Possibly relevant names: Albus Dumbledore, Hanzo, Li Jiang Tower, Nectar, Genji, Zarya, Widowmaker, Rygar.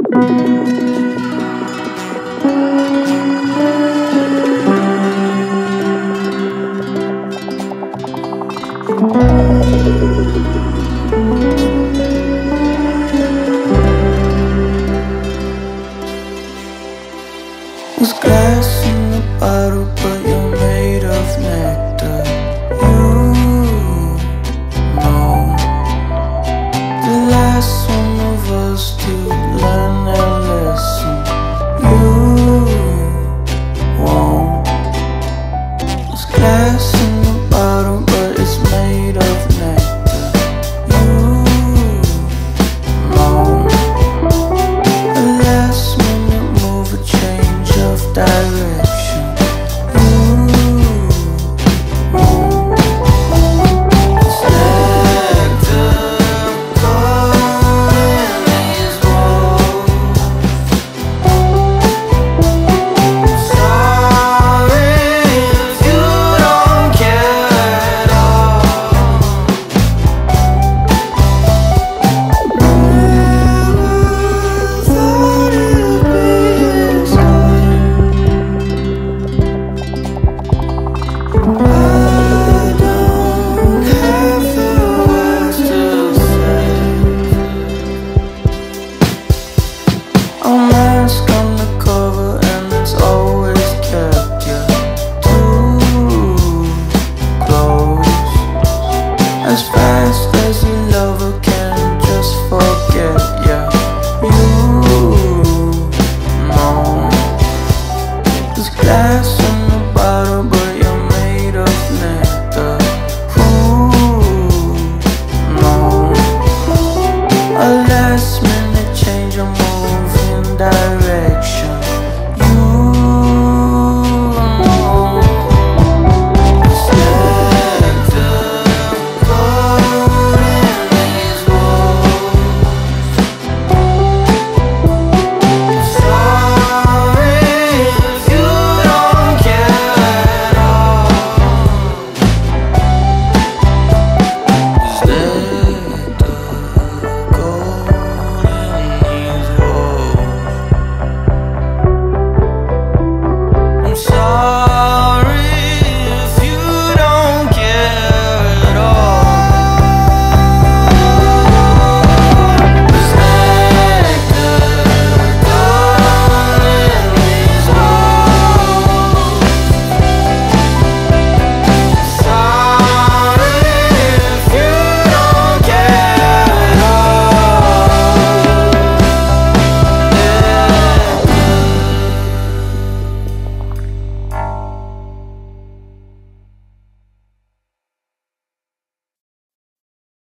There's glass in the bottle, but you're made of nectar. You know the last one